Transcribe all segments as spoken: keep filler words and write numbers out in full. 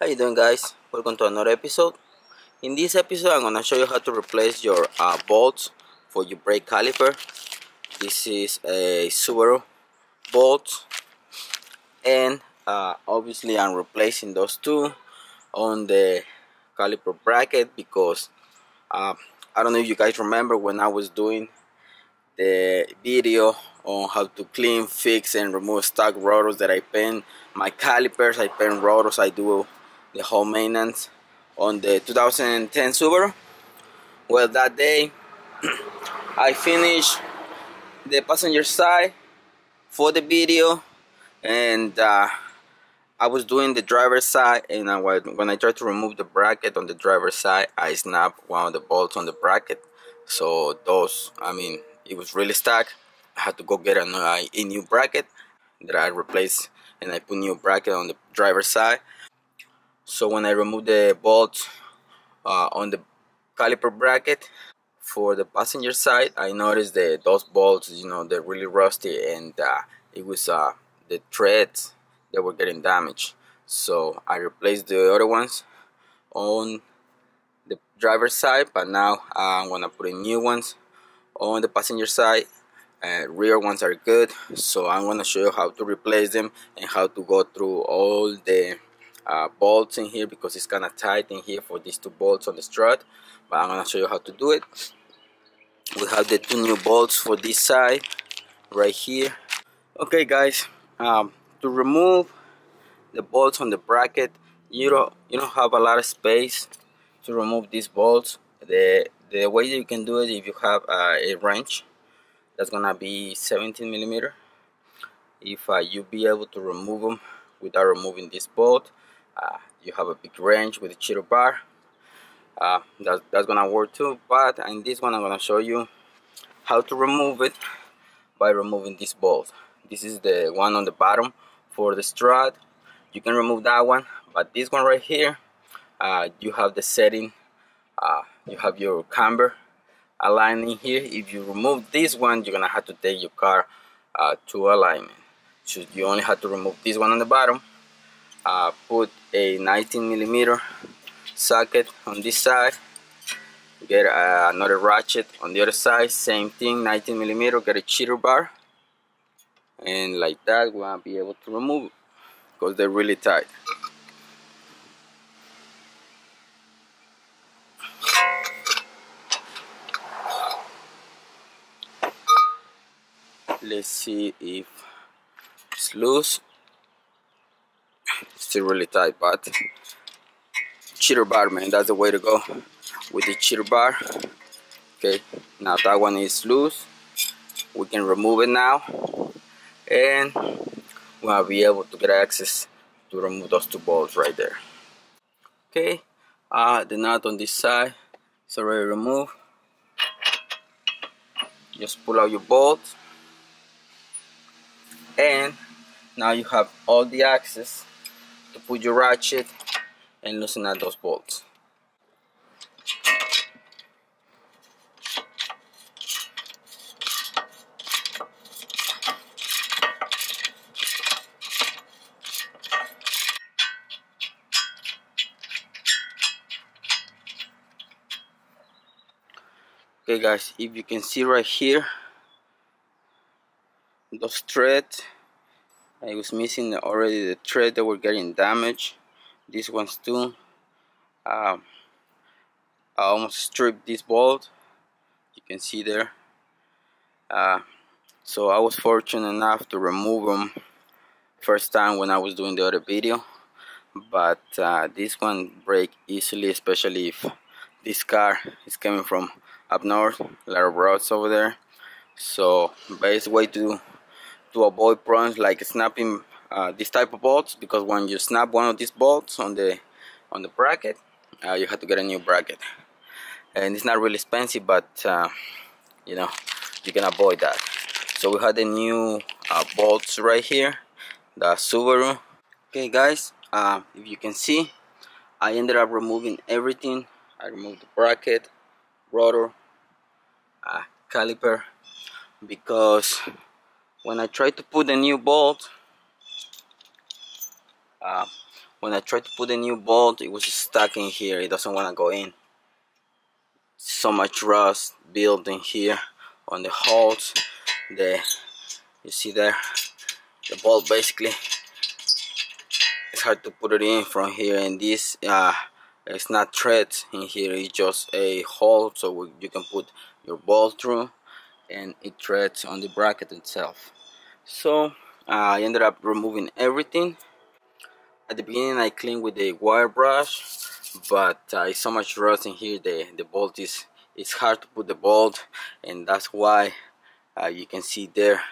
How you doing, guys? Welcome to another episode. In this episode I'm gonna show you how to replace your uh, bolts for your brake caliper. This is a Subaru bolt, and uh, obviously I'm replacing those two on the caliper bracket because uh, I don't know if you guys remember when I was doing the video on how to clean, fix and remove stock rotors that I paint my calipers, I paint rotors, I do the whole maintenance on the two thousand ten Subaru. Well, that day I finished the passenger side for the video, and uh, I was doing the driver's side, and I, when I tried to remove the bracket on the driver's side, I snapped one of the bolts on the bracket. So those, I mean, it was really stuck. I had to go get a, a new bracket that I replaced, and I put new bracket on the driver's side. So when I removed the bolts uh, on the caliper bracket for the passenger side, I noticed that those bolts, you know, they're really rusty, and uh, it was uh, the threads that were getting damaged. So I replaced the other ones on the driver's side, but now I'm gonna put in new ones on the passenger side. Uh, rear ones are good, so I'm gonna show you how to replace them and how to go through all the Uh, bolts in here, because it's kind of tight in here for these two bolts on the strut. But I'm gonna show you how to do it. We have the two new bolts for this side right here. Okay, guys, um, to remove the bolts on the bracket, you don't you don't have a lot of space to remove these bolts. The the way that you can do it, if you have uh, a wrench that's gonna be seventeen millimeter, if uh, you be able to remove them without removing this bolt. Uh, you have a big wrench with a cheeto bar, uh, that, that's gonna work too, but in this one I'm gonna show you how to remove it by removing this bolt. This is the one on the bottom for the strut. You can remove that one, but this one right here, uh, you have the setting, uh, you have your camber aligning here. If you remove this one, you're gonna have to take your car uh, to alignment. So you only have to remove this one on the bottom. Uh, put a nineteen millimeter socket on this side, get uh, another ratchet on the other side, same thing, nineteen millimeter, get a cheater bar, and like that we'll be able to remove it because they're really tight. Let's see if it's loose. It's still really tight, but cheater bar, man, that's the way to go with the cheater bar. Okay, now that one is loose, we can remove it now, and we'll be able to get access to remove those two bolts right there. Okay, uh, the nut on this side is already removed. Just pull out your bolt, and now you have all the access to put your ratchet and loosen out those bolts. Okay, guys, if you can see right here, those threads, I was missing already the thread that were getting damaged. These ones too. Um, I almost stripped this bolt. You can see there. Uh, so I was fortunate enough to remove them first time when I was doing the other video. But uh, this one breaks easily, especially if this car is coming from up north. A lot of roads over there. So best way to to avoid problems like snapping uh, this type of bolts, because when you snap one of these bolts on the on the bracket, uh, you have to get a new bracket, and it's not really expensive, but uh, you know, you can avoid that. So we have the new uh, bolts right here, the Subaru. Okay, guys, uh, if you can see, I ended up removing everything. I removed the bracket, rotor, uh, caliper, because when I tried to put the new bolt, uh, when I tried to put a new bolt, it was stuck in here. It doesn't want to go in. So much rust built in here on the holes. The you see there, the bolt basically, it's hard to put it in from here. And this, uh, it's not thread in here. It's just a hole so you can put your bolt through, and it threads on the bracket itself. So uh, I ended up removing everything. At the beginning I cleaned with a wire brush, but uh, it's so much rust in here, the, the bolt is, it's hard to put the bolt, and that's why uh, you can see there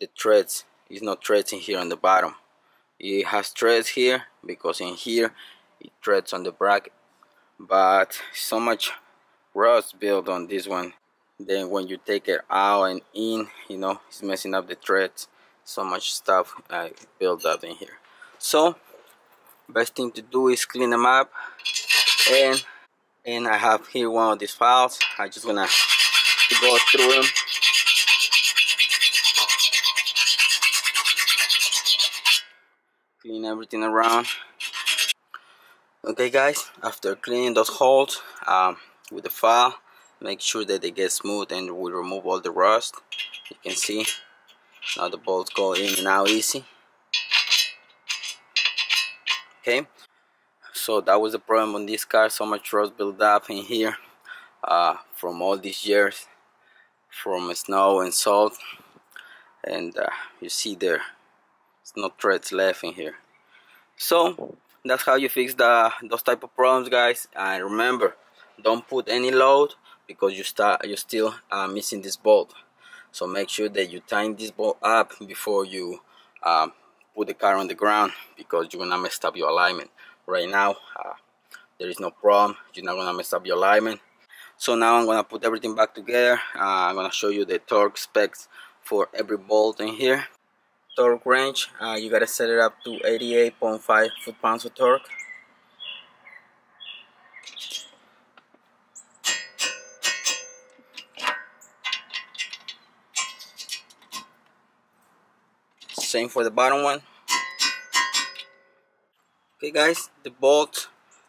the threads. There's no threads in here on the bottom. It has threads here because in here it threads on the bracket, but so much rust built on this one. Then when you take it out and in, you know, it's messing up the threads. So much stuff uh, built up in here. So best thing to do is clean them up. And and I have here one of these files. I'm just gonna go through them. Clean everything around. Okay guys, after cleaning those holes um, with the file, make sure that they get smooth and will remove all the rust. You can see now the bolts go in and out easy. Okay, so that was the problem on this car. So much rust built up in here uh, from all these years, from snow and salt, and uh, you see there, there's no threads left in here. So that's how you fix the those type of problems, guys. And remember, don't put any load because you start you still uh, missing this bolt. So make sure that you tighten this bolt up before you uh, put the car on the ground, because you're gonna mess up your alignment. Right now uh, there is no problem, you're not gonna mess up your alignment. So now I'm gonna put everything back together. uh, I'm gonna show you the torque specs for every bolt in here. Torque range, uh, you gotta set it up to eighty-eight point five foot-pounds of torque. Same for the bottom one. Okay guys, the bolts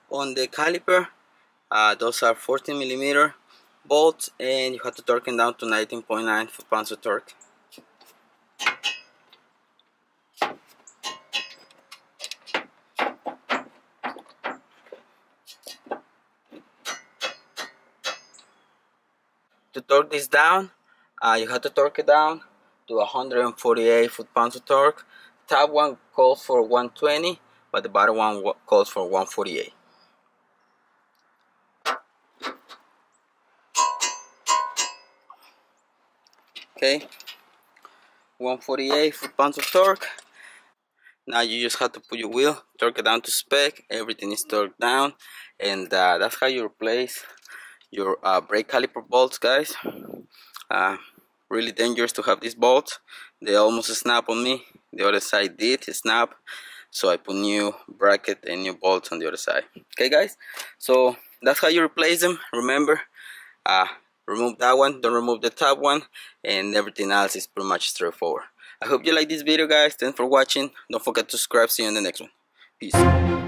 on the caliper, uh, those are fourteen millimeter bolts, and you have to torque them down to nineteen point nine foot-pounds of torque. To torque this down, uh, you have to torque it down to one hundred forty-eight foot-pounds of torque. Top one calls for one twenty, but the bottom one calls for one forty-eight. Okay, one forty-eight foot-pounds of torque. Now you just have to put your wheel, torque it down to spec. Everything is torqued down, and uh, that's how you replace your uh, brake caliper bolts, guys. Uh, really dangerous to have these bolts. They almost snap on me. The other side did snap, so I put new bracket and new bolts on the other side. Okay guys, so that's how you replace them. Remember, uh, remove that one, don't remove the top one, and everything else is pretty much straightforward. I hope you like this video, guys. Thanks for watching. Don't forget to subscribe. See you in the next one. Peace.